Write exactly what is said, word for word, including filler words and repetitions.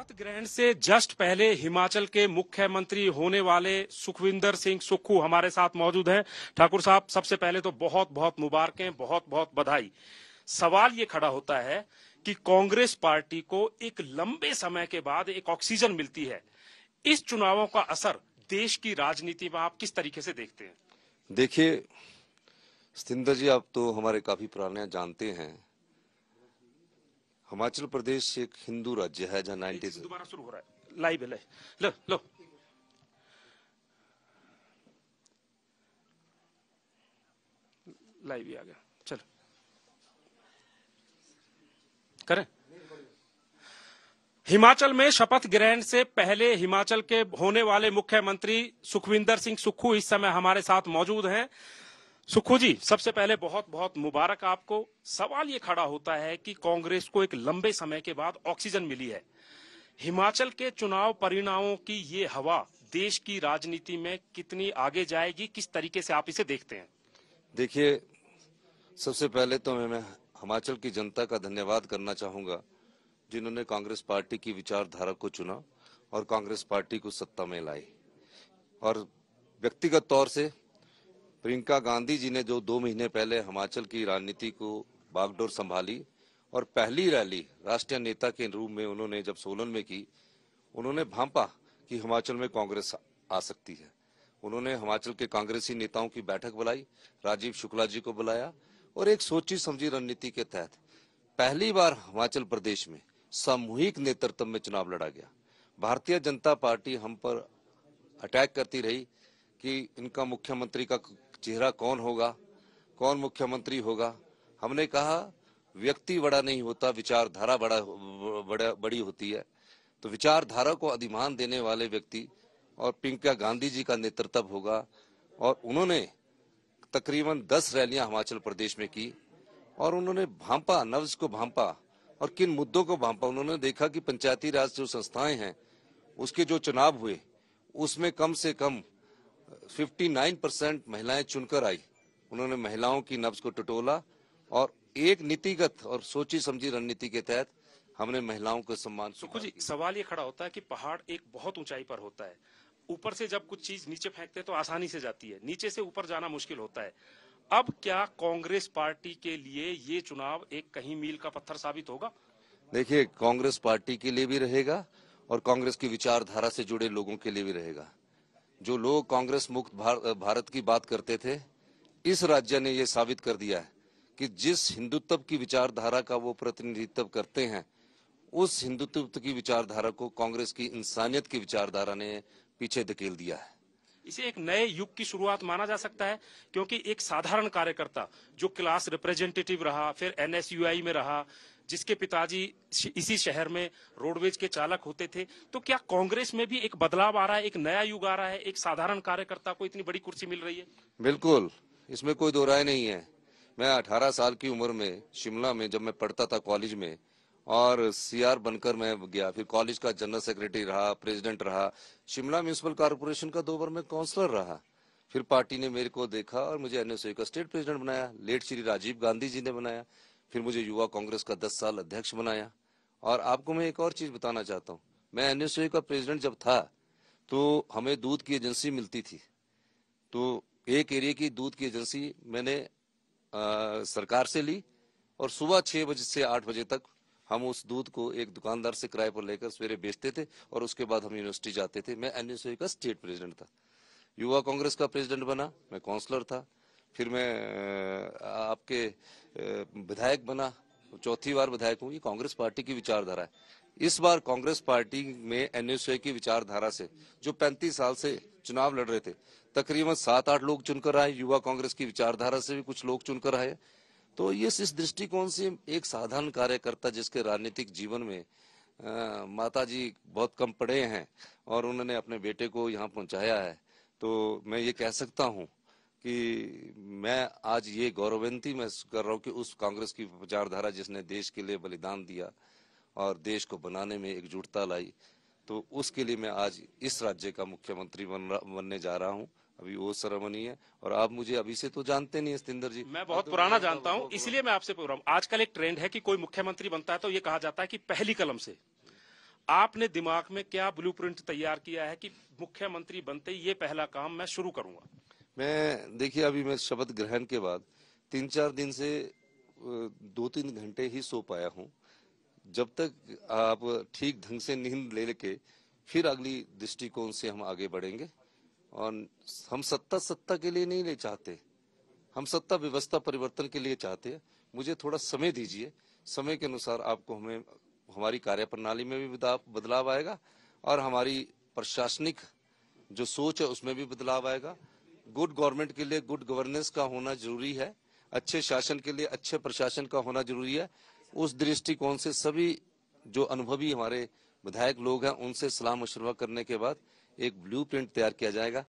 शपथ ग्रहण से जस्ट पहले हिमाचल के मुख्यमंत्री होने वाले सुखविंदर सिंह सुक्खू हमारे साथ मौजूद हैं। ठाकुर साहब, सबसे पहले तो बहुत बहुत मुबारकें, बहुत बहुत बधाई। सवाल ये खड़ा होता है कि कांग्रेस पार्टी को एक लंबे समय के बाद एक ऑक्सीजन मिलती है, इस चुनावों का असर देश की राजनीति में आप किस तरीके से देखते हैं? देखिए सतिंदर जी, आप तो हमारे काफी पुराने जानते हैं। हिमाचल प्रदेश एक हिंदू राज्य है जहाँ नाइनटी दोबारा शुरू हो रहा है लाइव है लो लो लाइव ही आ गया। चलो करें। हिमाचल में शपथ ग्रहण से पहले हिमाचल के होने वाले मुख्यमंत्री सुखविंदर सिंह सुक्खू इस समय हमारे साथ मौजूद हैं। सुक्खू जी, सबसे पहले बहुत बहुत मुबारक आपको। सवाल ये खड़ा होता है कि कांग्रेस को एक लंबे समय के बाद ऑक्सीजन मिली है, हिमाचल के चुनाव परिणामों की ये हवा देश की राजनीति में कितनी आगे जाएगी, किस तरीके से आप इसे देखते हैं? देखिए सबसे पहले तो मैं हिमाचल की जनता का धन्यवाद करना चाहूँगा जिन्होंने कांग्रेस पार्टी की विचारधारा को चुना और कांग्रेस पार्टी को सत्ता में लाई। और व्यक्तिगत तौर से प्रियंका गांधी जी ने जो दो महीने पहले हिमाचल की राजनीति को बागडोर संभाली और पहली रैली राष्ट्रीय नेता के रूप में उन्होंने जब सोलन में की, उन्होंने भांपा कि हिमाचल में कांग्रेस आ सकती है। उन्होंने हिमाचल के कांग्रेसी नेताओं की बैठक बुलाई, राजीव शुक्ला जी को बुलाया और एक सोची समझी रणनीति के तहत पहली बार हिमाचल प्रदेश में सामूहिक नेतृत्व में चुनाव लड़ा गया। भारतीय जनता पार्टी हम पर अटैक करती रही कि इनका मुख्यमंत्री का चेहरा कौन होगा, कौन मुख्यमंत्री होगा। हमने कहा व्यक्ति बड़ा नहीं होता, विचारधारा बड़ा बड़ा बड़ी होती है। तो विचारधारा को अधिमान देने वाले व्यक्ति और प्रियंका गांधी जी का नेतृत्व होगा। और उन्होंने तकरीबन दस रैलियां हिमाचल प्रदेश में की और उन्होंने भांपा नब्ज को भांपा और किन मुद्दों को भांपा। उन्होंने देखा कि पंचायती राज जो संस्थाएं हैं उसके जो चुनाव हुए उसमें कम से कम उनसठ परसेंट महिलाएं चुनकर आई। उन्होंने महिलाओं की नब्ज को टटोला और एक नीतिगत और सोची समझी रणनीति के तहत हमने महिलाओं को सम्मान। सुखू जी, सवाल ये खड़ा होता है कि पहाड़ एक बहुत ऊंचाई पर होता है, ऊपर से जब कुछ चीज नीचे फेंकते हैं तो आसानी से जाती है, नीचे से ऊपर जाना मुश्किल होता है। अब क्या कांग्रेस पार्टी के लिए ये चुनाव एक कहीं मील का पत्थर साबित होगा? देखिए कांग्रेस पार्टी के लिए भी रहेगा और कांग्रेस की विचारधारा से जुड़े लोगों के लिए भी रहेगा। जो लोग कांग्रेस मुक्त भार, भारत की बात करते थे, इस राज्य ने ये साबित कर दिया है कि जिस हिंदुत्व की विचारधारा का वो प्रतिनिधित्व करते हैं उस हिंदुत्व की विचारधारा को कांग्रेस की इंसानियत की विचारधारा ने पीछे धकेल दिया है। इसे एक नए युग की शुरुआत माना जा सकता है, क्योंकि एक साधारण कार्यकर्ता जो क्लास रिप्रेजेंटेटिव रहा, फिर एन एस यू आई में रहा, जिसके पिताजी इसी शहर में रोडवेज के चालक होते थे, तो क्या कांग्रेस में भी एक बदलाव आ रहा है, एक नया युग आ रहा है, एक साधारण कार्यकर्ता को इतनी बड़ी कुर्सी मिल रही है? बिल्कुल, इसमें कोई दो राय नहीं है। मैं अठारह साल की उम्र में शिमला में जब मैं पढ़ता था कॉलेज में और सी आर बनकर मैं गया, फिर कॉलेज का जनरल सेक्रेटरी रहा, प्रेसिडेंट रहा, शिमला म्यूनिसिपल कॉर्पोरेशन का दो बार मैं काउंसलर रहा। फिर पार्टी ने मेरे को देखा और मुझे एन एस यू आई का स्टेट प्रेसिडेंट बनाया, लेट श्री राजीव गांधी जी ने बनाया। फिर मुझे युवा कांग्रेस का दस साल अध्यक्ष बनाया। और आपको मैं एक और चीज बताना चाहता हूँ, मैं एन एस यू आई का प्रेसिडेंट जब था तो हमें दूध की एजेंसी मिलती थी, तो एक एरिया की दूध की एजेंसी मैंने आ, सरकार से ली और सुबह छः बजे से आठ बजे तक हम उस दूध को एक दुकानदार से किराए पर लेकर सवेरे बेचते थे और उसके बाद हम यूनिवर्सिटी जाते थे। मैं एन एस यू आई का स्टेट प्रेसिडेंट था, युवा कांग्रेस का प्रेसिडेंट बना, मैं काउंसलर था, फिर मैं आपके विधायक बना, चौथी बार विधायक हूँ। ये कांग्रेस पार्टी की विचारधारा है। इस बार कांग्रेस पार्टी में एन एस यू आई की विचारधारा से जो पैंतीस साल से चुनाव लड़ रहे थे, तकरीबन सात आठ लोग चुनकर आए। युवा कांग्रेस की विचारधारा से भी कुछ लोग चुनकर आए। तो ये इस दृष्टिकोण से एक साधारण कार्यकर्ता जिसके राजनीतिक जीवन में आ, माता जी बहुत कम पढ़े हैं और उन्होंने अपने बेटे को यहाँ पहुँचाया है, तो मैं ये कह सकता हूँ कि मैं आज ये गौरवान्वित महसूस कर रहा हूँ कि उस कांग्रेस की विचारधारा जिसने देश के लिए बलिदान दिया और देश को बनाने में एकजुटता लाई, तो उसके लिए मैं आज इस राज्य का मुख्यमंत्री बन बनने जा रहा हूँ। अभी वो सेरेमनी है और आप मुझे अभी से तो जानते नहीं है सतिंदर जी, मैं बहुत तो पुराना जानता हूँ, इसलिए मैं आपसे पूछ रहा हूँ। आजकल एक ट्रेंड है कि कोई मुख्यमंत्री बनता है तो ये कहा जाता है कि पहली कलम से। आपने दिमाग में क्या ब्लूप्रिंट तैयार किया है कि मुख्यमंत्री बनते ये पहला काम मैं शुरू करूंगा? मैं देखिए अभी मैं शपथ ग्रहण के बाद तीन चार दिन से दो तीन घंटे ही सो पाया हूँ। जब तक आप ठीक ढंग से नींद ले लेके फिर अगली दृष्टिकोण से हम आगे बढ़ेंगे। और हम सत्ता सत्ता के लिए नहीं ले चाहते, हम सत्ता व्यवस्था परिवर्तन के लिए चाहते हैं। मुझे थोड़ा समय दीजिए, समय के अनुसार आपको हमें हमारी कार्यप्रणाली में भी बदलाव आएगा और हमारी प्रशासनिक जो सोच है उसमें भी बदलाव आएगा। गुड गवर्नमेंट के लिए गुड गवर्नेंस का होना जरूरी है, अच्छे शासन के लिए अच्छे प्रशासन का होना जरूरी है। उस दृष्टिकोण से सभी जो अनुभवी हमारे विधायक लोग हैं उनसे सलाह मशवरा करने के बाद एक ब्लूप्रिंट तैयार किया जाएगा।